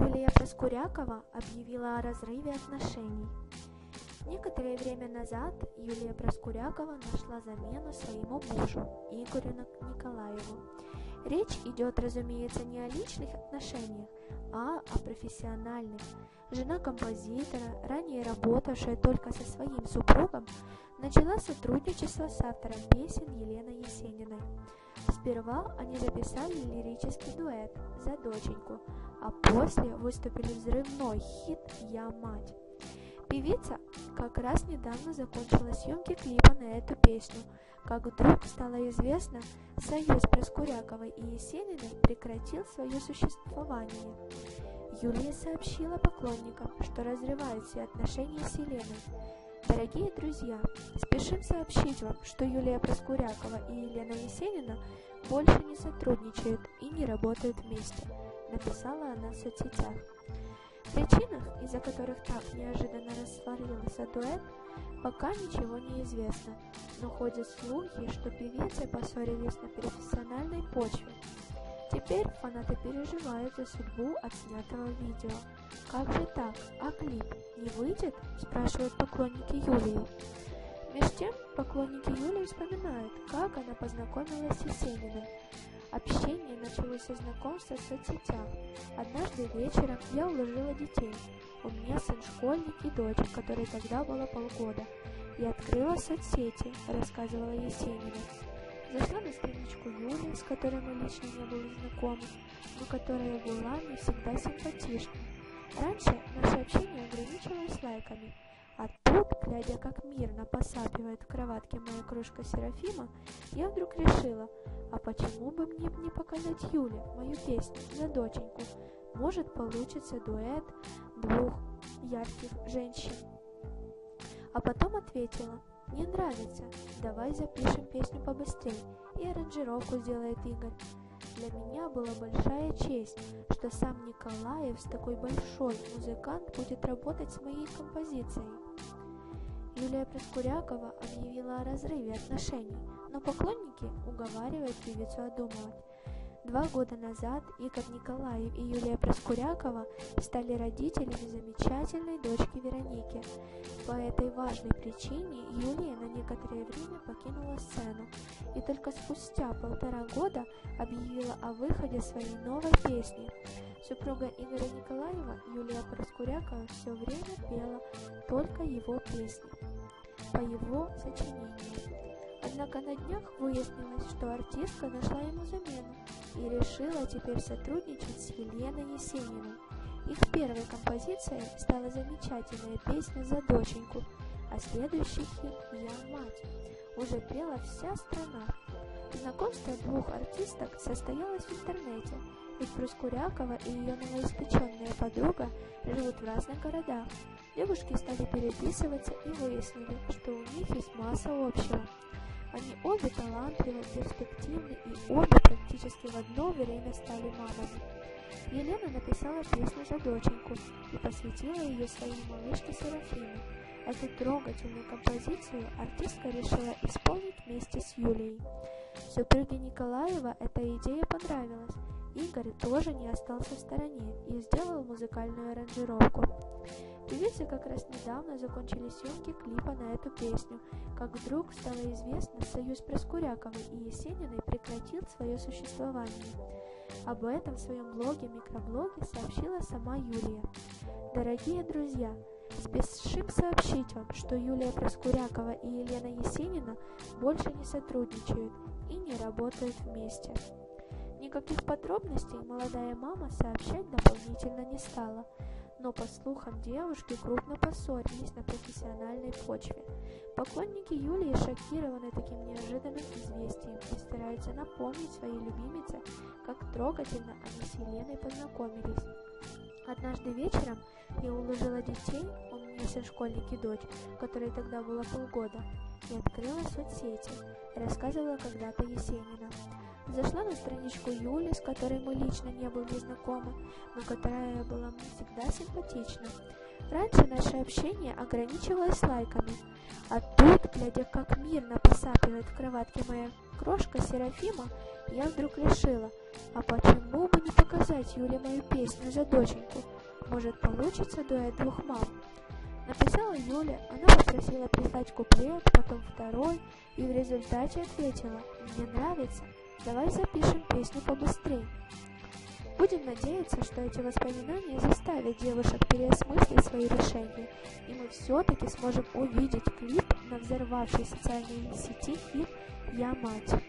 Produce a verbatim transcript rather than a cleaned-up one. Юлия Проскурякова объявила о разрыве отношений. Некоторое время назад Юлия Проскурякова нашла замену своему мужу Игорю Николаеву. Речь идет, разумеется, не о личных отношениях, а о профессиональных. Жена композитора, ранее работавшая только со своим супругом, начала сотрудничество с автором песен Еленой Есениной. Сперва они записали лирический дуэт «За доченьку», а после выступили взрывной хит «Я мать». Певица как раз недавно закончила съемки клипа на эту песню. Как вдруг стало известно, союз Проскуряковой и Есениной прекратил свое существование. Юлия сообщила поклонникам, что разрывает все отношения с Еленой. Дорогие друзья, спешим сообщить вам, что Юлия Проскурякова и Елена Есенина больше не сотрудничают и не работают вместе, написала она в соцсетях. В причинах, из-за которых так неожиданно растворился дуэт, пока ничего не известно, но ходят слухи, что певицы поссорились на профессиональной почве. Теперь фанаты переживают за судьбу отснятого видео. «Как же так? А клип не выйдет?» – спрашивают поклонники Юлии. Меж тем, поклонники Юлии вспоминают, как она познакомилась с Есениным. Общение началось со знакомства в соцсетях. Однажды вечером я уложила детей. У меня сын школьник и дочь, которой тогда было полгода. Я открыла соцсети, рассказывала Есенина. Зашла на страничку Юли, с которой мы лично не были знакомы, но которая была не всегда симпатична. Раньше наше общение ограничивалось лайками. А тут, глядя, как мирно посапивает в кроватке моя кружка Серафима, я вдруг решила, а почему бы мне не показать Юле мою песню «За доченьку»? Может, получится дуэт двух ярких женщин. А потом ответила: «Мне нравится, давай запишем песню побыстрее, и аранжировку сделает Игорь». Для меня была большая честь, что сам Николаев, такой большой музыкант, будет работать с моей композицией. Юлия Проскурякова объявила о разрыве отношений, но поклонники уговаривают певицу одумывать. Два года назад Игорь Николаев и Юлия Проскурякова стали родителями замечательной дочки Вероники. По этой важной причине Юлия на некоторое время покинула сцену и только спустя полтора года объявила о выходе своей новой песни. Супруга Игоря Николаева Юлия Проскурякова все время пела только его песни по его сочинению. Однако на днях выяснилось, что артистка нашла ему замену и решила теперь сотрудничать с Еленой Есениной. Их первой композицией стала замечательная песня «За доченьку», а следующий хит «Я мать» уже пела вся страна. Знакомство двух артисток состоялось в интернете, ведь Проскурякова и ее новоиспеченная подруга живут в разных городах. Девушки стали переписываться и выяснили, что у них есть масса общего. Они обе талантливы, перспективны и обе практически в одно время стали мамами. Елена написала песню «За доченьку» и посвятила ее своей малышке Серафиме. Эту трогательную композицию артистка решила исполнить вместе с Юлией. Супруге Николаева эта идея понравилась. Игорь тоже не остался в стороне и сделал музыкальную аранжировку. Певицы как раз недавно закончили съемки клипа на эту песню. Как вдруг стало известно, союз Проскуряковой и Есениной прекратил свое существование. Об этом в своем блоге-микроблоге сообщила сама Юлия. Дорогие друзья, спешим сообщить вам, что Юлия Проскурякова и Елена Есенина больше не сотрудничают и не работают вместе. Никаких подробностей молодая мама сообщать дополнительно не стала, но, по слухам, девушки крупно поссорились на профессиональной почве. Поклонники Юлии шокированы таким неожиданным известием и стараются напомнить своей любимице, как трогательно они с Еленой познакомились. Однажды вечером я уложила детей, у меня сын школьник и дочь, которой тогда было полгода, и открыла соцсети, рассказывала когда-то Есенина. Зашла на страничку Юли, с которой мы лично не были знакомы, но которая была мне всегда симпатична. Раньше наше общение ограничивалось лайками, а тут, глядя, как мирно посапивает в кроватке моя крошка Серафима, я вдруг решила, а почему бы не показать Юле мою песню за доченьку? Может, получится дуэт двух мам? Написала Юля, она попросила прислать куплет, потом второй, и в результате ответила: «Мне нравится, давай запишем песню побыстрее». Будем надеяться, что эти воспоминания заставят девушек переосмыслить свои решения, и мы все-таки сможем увидеть клип на взорвавшей социальной сети хит «Я мать».